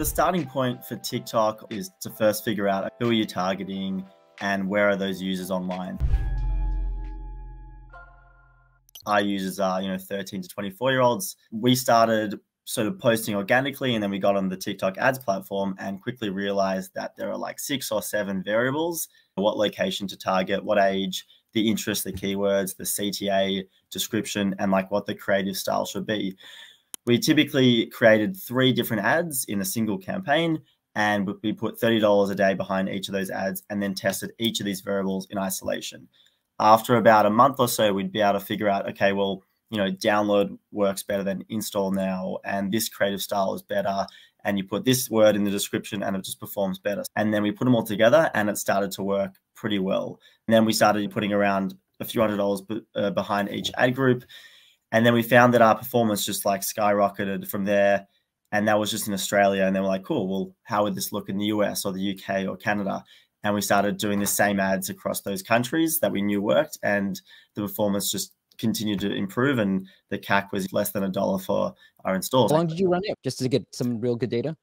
The starting point for TikTok is to first figure out who are you targeting and where are those users online. Our users are, 13 to 24-year-olds. We started sort of posting organically, and then we got on the TikTok ads platform and quickly realized that there are like 6 or 7 variables: what location to target, what age, the interests, the keywords, the CTA description, and like what the creative style should be. We typically created 3 different ads in a single campaign, and we put $30 a day behind each of those ads and then tested each of these variables in isolation. After about a month or so, we'd be able to figure out, okay, well, download works better than install now, and this creative style is better, and you put this word in the description and it just performs better. And then we put them all together and it started to work pretty well. And then we started putting around a few $100 behind each ad group. And then we found that our performance just like skyrocketed from there. And that was just in Australia. And then we're like, cool, well, how would this look in the US or the UK or Canada? And we started doing the same ads across those countries that we knew worked. And the performance just continued to improve. And the CAC was less than $1 for our installs. How long did you run it? Just to get some real good data?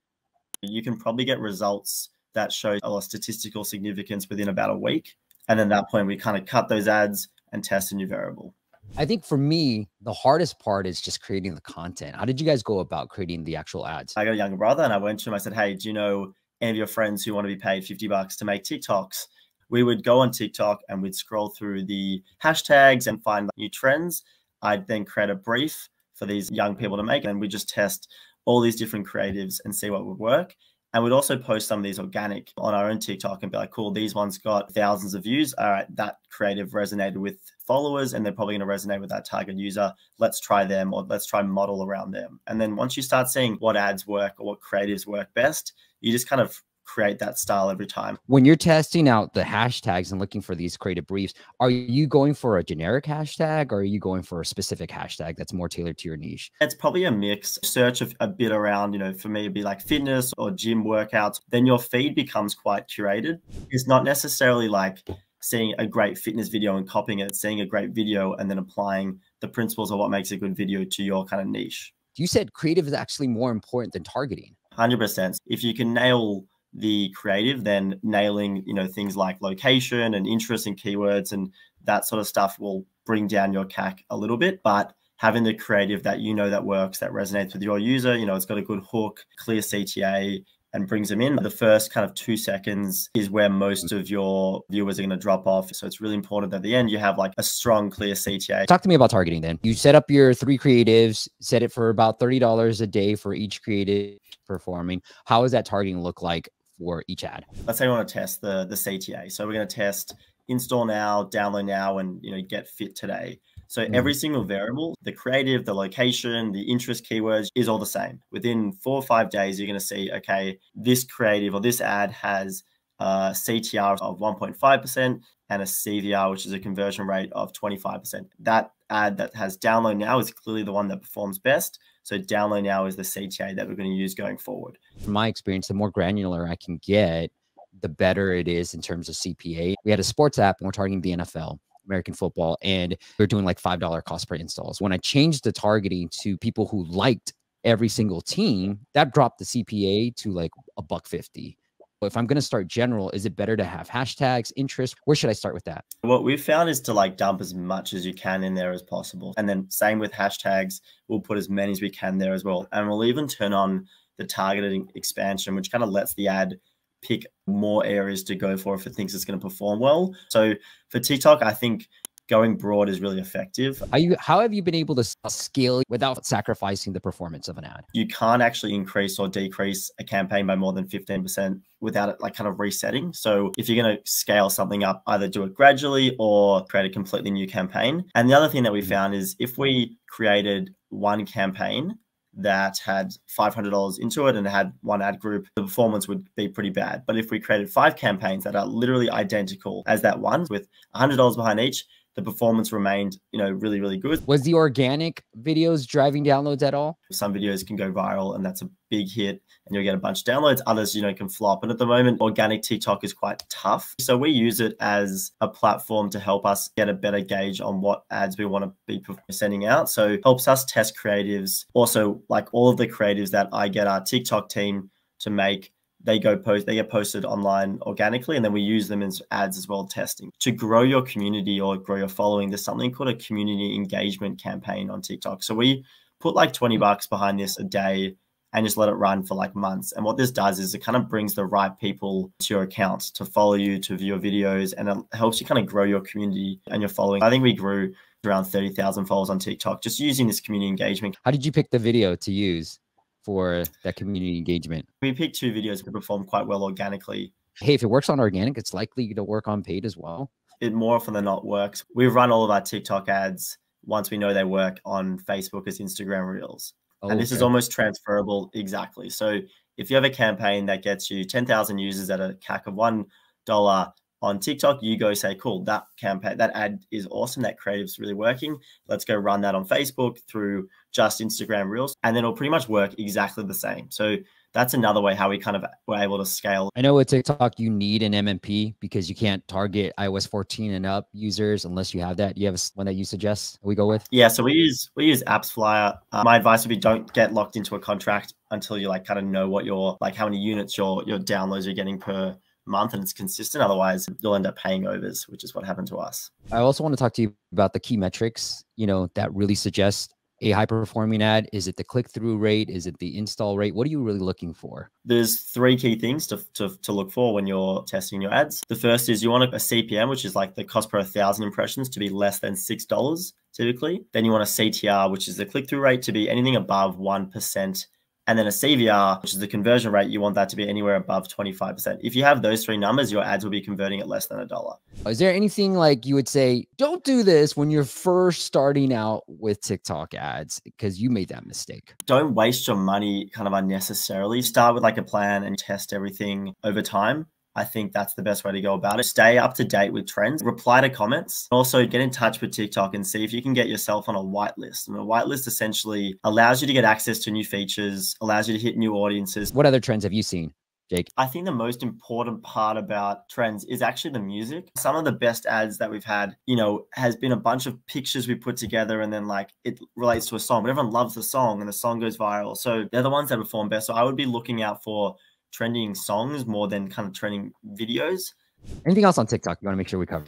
You can probably get results that show a lot of statistical significance within about a week. And then at that point, we kind of cut those ads and test a new variable. I think for me, the hardest part is just creating the content. How did you guys go about creating the actual ads? I got a younger brother and I went to him. I said, hey, do you know any of your friends who want to be paid $50 to make TikToks? We would go on TikTok and we'd scroll through the hashtags and find new trends. I'd then create a brief for these young people to make. And we just test all these different creatives and see what would work. And we'd also post some of these organic on our own TikTok and be like, cool, these ones got thousands of views. All right, that creative resonated with followers and they're probably going to resonate with that target user. Let's try them, or let's try model around them. And then once you start seeing what ads work or what creatives work best, you just kind of create that style every time. When you're testing out the hashtags and looking for these creative briefs, are you going for a generic hashtag or are you going for a specific hashtag that's more tailored to your niche? It's probably a mix. Search a bit around, for me it'd be like fitness or gym workouts. Then your feed becomes quite curated. It's not necessarily like seeing a great fitness video and copying it, seeing a great video and then applying the principles of what makes a good video to your kind of niche. You said creative is actually more important than targeting. 100%. If you can nail the creative, then nailing things like location and interest and keywords and that sort of stuff will bring down your CAC a little bit. But having the creative that that works, that resonates with your user, it's got a good hook, clear CTA, and brings them in. The first kind of 2 seconds is where most of your viewers are going to drop off. So it's really important that at the end you have like a strong, clear CTA. Talk to me about targeting then. You set up your 3 creatives, set it for about $30 a day for each creative performing. How does that targeting look like for each ad? Let's say we want to test the CTA. So we're going to test install now, download now, and get fit today. So every single variable, the creative, the location, the interest keywords is all the same. Within 4 or 5 days, you're going to see, okay, this creative or this ad has a CTR of 1.5% and a CVR, which is a conversion rate of 25%. That ad that has download now is clearly the one that performs best. So download now is the CTA that we're going to use going forward. From my experience, the more granular I can get, the better it is in terms of CPA. We had a sports app and we're targeting the NFL, American football, and we're doing like $5 cost per installs. When I changed the targeting to people who liked every single team, that dropped the CPA to like $1.50. If I'm going to start general, is it better to have hashtags, interests? Where should I start with that? What we've found is to like dump as much as you can in there as possible. And then same with hashtags, we'll put as many as we can there as well. And we'll even turn on the targeted expansion, which kind of lets the ad pick more areas to go for if it thinks it's going to perform well. So for TikTok, I think going broad is really effective. How have you been able to scale without sacrificing the performance of an ad? You can't actually increase or decrease a campaign by more than 15% without it like kind of resetting. So if you're going to scale something up, either do it gradually or create a completely new campaign. And the other thing that we found is if we created one campaign that had $500 into it and had one ad group, the performance would be pretty bad. But if we created 5 campaigns that are literally identical as that one with $100 behind each, the performance remained, really, really good. Was the organic videos driving downloads at all? Some videos can go viral and that's a big hit and you'll get a bunch of downloads. Others, can flop. And at the moment, organic TikTok is quite tough. So we use it as a platform to help us get a better gauge on what ads we want to be sending out. So it helps us test creatives. Also, like all of the creatives that I get our TikTok team to make. They get posted online organically, and then we use them as ads as well, testing. To grow your community or grow your following, there's something called a community engagement campaign on TikTok. So we put like 20 bucks behind this a day and just let it run for like months. And what this does is it kind of brings the right people to your account to follow you, to view your videos, and it helps you kind of grow your community and your following. I think we grew around 30,000 followers on TikTok just using this community engagement. How did you pick the video to use for that community engagement? We picked two videos that perform quite well organically. Hey, if it works on organic, it's likely to work on paid as well. It more often than not works. We run all of our TikTok ads once we know they work on Facebook as Instagram Reels. Oh, and this is almost transferable. Exactly. So if you have a campaign that gets you 10,000 users at a CAC of $1 on TikTok, you go say, cool, that campaign, that ad is awesome. That creative's really working. Let's go run that on Facebook through just Instagram Reels. And then it'll pretty much work exactly the same. So that's another way how we kind of were able to scale. I know with TikTok, you need an MMP because you can't target iOS 14 and up users unless you have that. Do you have one that you suggest we go with? Yeah, so we use Apps Flyer. My advice would be don't get locked into a contract until you like kind of know what your, like how many units your downloads are getting per month and it's consistent. Otherwise you'll end up paying overs, which is what happened to us. I also want to talk to you about the key metrics, you know, that really suggest a high performing ad. Is it the click-through rate? Is it the install rate? What are you really looking for? There's three key things to look for when you're testing your ads. The first is you want a CPM, which is like the cost per 1,000 impressions, to be less than $6 typically. Then you want a CTR, which is the click-through rate, to be anything above 1%. And then a CVR, which is the conversion rate, you want that to be anywhere above 25%. If you have those three numbers, your ads will be converting at less than $1. Is there anything like you would say, don't do this when you're first starting out with TikTok ads, because you made that mistake? Don't waste your money kind of unnecessarily. Start with like a plan and test everything over time. I think that's the best way to go about it. Stay up to date with trends, reply to comments. Also get in touch with TikTok and see if you can get yourself on a whitelist. And a whitelist essentially allows you to get access to new features, allows you to hit new audiences. What other trends have you seen, Jake? I think the most important part about trends is actually the music. Some of the best ads that we've had, you know, has been a bunch of pictures we put together and then like it relates to a song, but everyone loves the song and the song goes viral. So they're the ones that perform best. So I would be looking out for trending songs more than kind of trending videos. Anything else on TikTok you want to make sure we cover?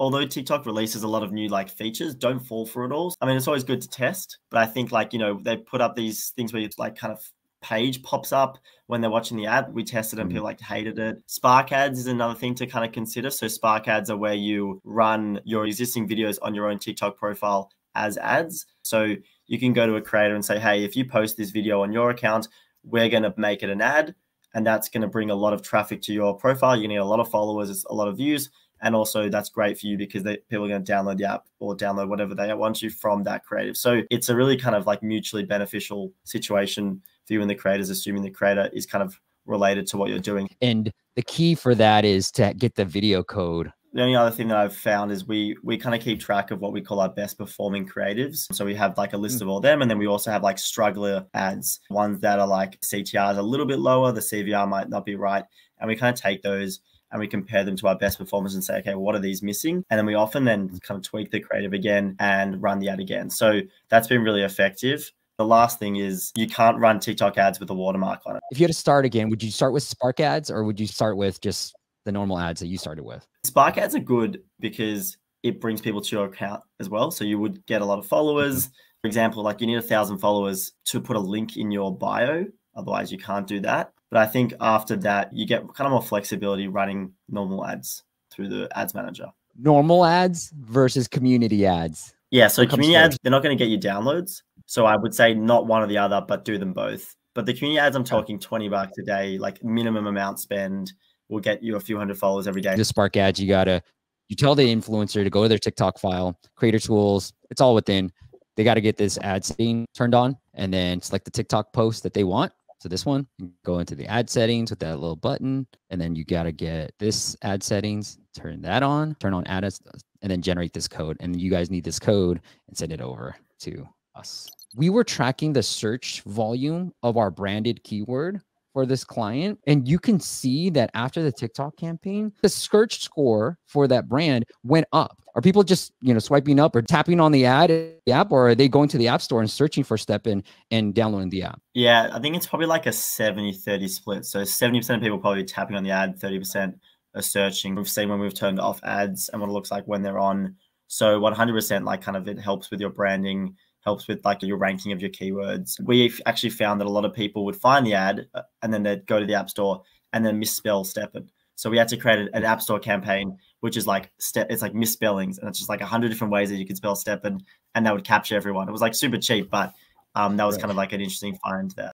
Although TikTok releases a lot of new like features, don't fall for it all. I mean, it's always good to test, but I think like, you know, they put up these things where it's like kind of page pops up when they're watching the ad. We tested and people like hated it. Spark ads is another thing to kind of consider. So Spark ads are where you run your existing videos on your own TikTok profile as ads. So you can go to a creator and say, hey, if you post this video on your account, we're going to make it an ad. And that's going to bring a lot of traffic to your profile. You need a lot of followers, it's a lot of views. And also that's great for you because people are going to download the app or download whatever they want you from that creative. So it's a really kind of like mutually beneficial situation for you and the creators, assuming the creator is kind of related to what you're doing. And the key for that is to get the video code. The only other thing that I've found is we kind of keep track of what we call our best performing creatives. So we have like a list of all them. And then we also have like struggler ads, ones that are like CTRs a little bit lower. The CVR might not be right. And we kind of take those and we compare them to our best performers and say, okay, what are these missing? And then we often then kind of tweak the creative again and run the ad again. So that's been really effective. The last thing is you can't run TikTok ads with a watermark on it. If you had to start again, would you start with Spark ads or would you start with just the normal ads that you started with? Spark ads are good because it brings people to your account as well. So you would get a lot of followers. For example, like you need 1,000 followers to put a link in your bio. Otherwise you can't do that. But I think after that, you get kind of more flexibility running normal ads through the ads manager. Normal ads versus community ads. Yeah. So community ads, they're not going to get you downloads. So I would say not one or the other, but do them both. But the community ads, I'm talking 20 bucks a day, like minimum amount spend, will get you a few hundred followers every day. The Spark ads, you tell the influencer to go to their TikTok file, creator tools, it's all within. They got to get this ad setting turned on and then select the TikTok post that they want. So this one, go into the ad settings with that little button. And then you got to get this ad settings, turn that on, turn on ads, and then generate this code. And you guys need this code and send it over to us. We were tracking the search volume of our branded keyword for this client. And you can see that after the TikTok campaign, the search score for that brand went up. Are people just, you know, swiping up or tapping on the app, or are they going to the app store and searching for Stepan and downloading the app? Yeah, I think it's probably like a 70-30 split. So 70% of people probably tapping on the ad, 30% are searching. We've seen when we've turned off ads and what it looks like when they're on. So 100% like kind of it helps with your branding, helps with like your ranking of your keywords. We've actually found that a lot of people would find the ad and then they'd go to the app store and then misspell Stepan. So we had to create an app store campaign, which is like, it's like misspellings. And it's just like 100 different ways that you could spell Stepan, and that would capture everyone. It was like super cheap, but that was kind of like an interesting find there.